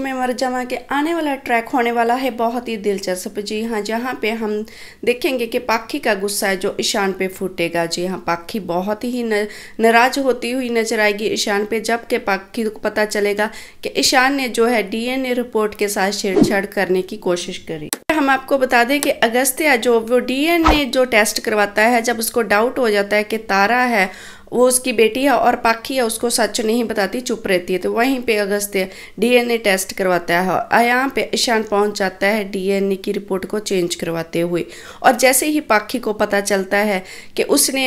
में मरजवां के आने वाला ट्रैक होने वाला है बहुत ही दिलचस्प। जी हाँ, जहाँ पे हम देखेंगे कि पाखी का गुस्सा है जो ईशान पे फूटेगा। जी हाँ, पाखी बहुत ही नाराज होती हुई नजर आएगी ईशान पे, जबकि पाखी को पता चलेगा कि ईशान ने जो है DNA रिपोर्ट के साथ छेड़छाड़ करने की कोशिश करी। हम आपको बता दें कि अगस्त्या जो वो DNA जो टेस्ट करवाता है, जब उसको डाउट हो जाता है कि तारा है वो उसकी बेटी है और पाखी है, उसको सच नहीं बताती, चुप रहती है, तो वहीं पे अगस्त्या DNA टेस्ट करवाता है और यहाँ पे ईशान पहुँच जाता है DNA की रिपोर्ट को चेंज करवाते हुए। और जैसे ही पाखी को पता चलता है कि उसने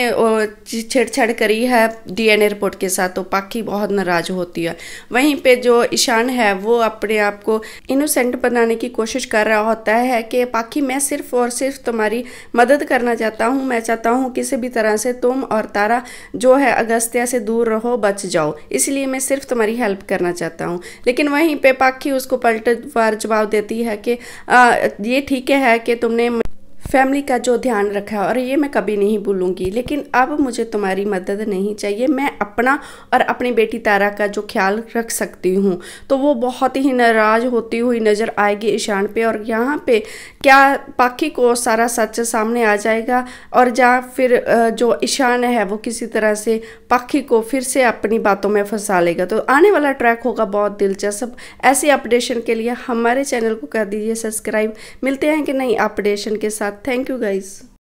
छेड़छाड़ करी है DNA रिपोर्ट के साथ, तो पाखी बहुत नाराज होती है। वहीं पर जो ईशान है वो अपने आप को इनोसेंट बनाने की कोशिश कर रहा होता है कि पाखी मैं सिर्फ और सिर्फ तुम्हारी मदद करना चाहता हूँ, मैं चाहता हूँ किसी भी तरह से तुम और तारा जो है अगस्त्या से दूर रहो, बच जाओ, इसलिए मैं सिर्फ तुम्हारी हेल्प करना चाहता हूँ। लेकिन वहीं पे पाखी उसको पलटवार जवाब देती है कि ये ठीक है कि तुमने फैमिली का जो ध्यान रखा है और ये मैं कभी नहीं भूलूंगी, लेकिन अब मुझे तुम्हारी मदद नहीं चाहिए, मैं अपना और अपनी बेटी तारा का जो ख्याल रख सकती हूँ। तो वो बहुत ही नाराज होती हुई नज़र आएगी ईशान पे और यहाँ पे क्या पाखी को सारा सच सामने आ जाएगा और या फिर जो ईशान है वो किसी तरह से पाखी को फिर से अपनी बातों में फंसा लेगा। तो आने वाला ट्रैक होगा बहुत दिलचस्प। ऐसी अपडेशन के लिए हमारे चैनल को कर दीजिए सब्सक्राइब। मिलते हैं कि नई अपडेशन के साथ। Thank you guys.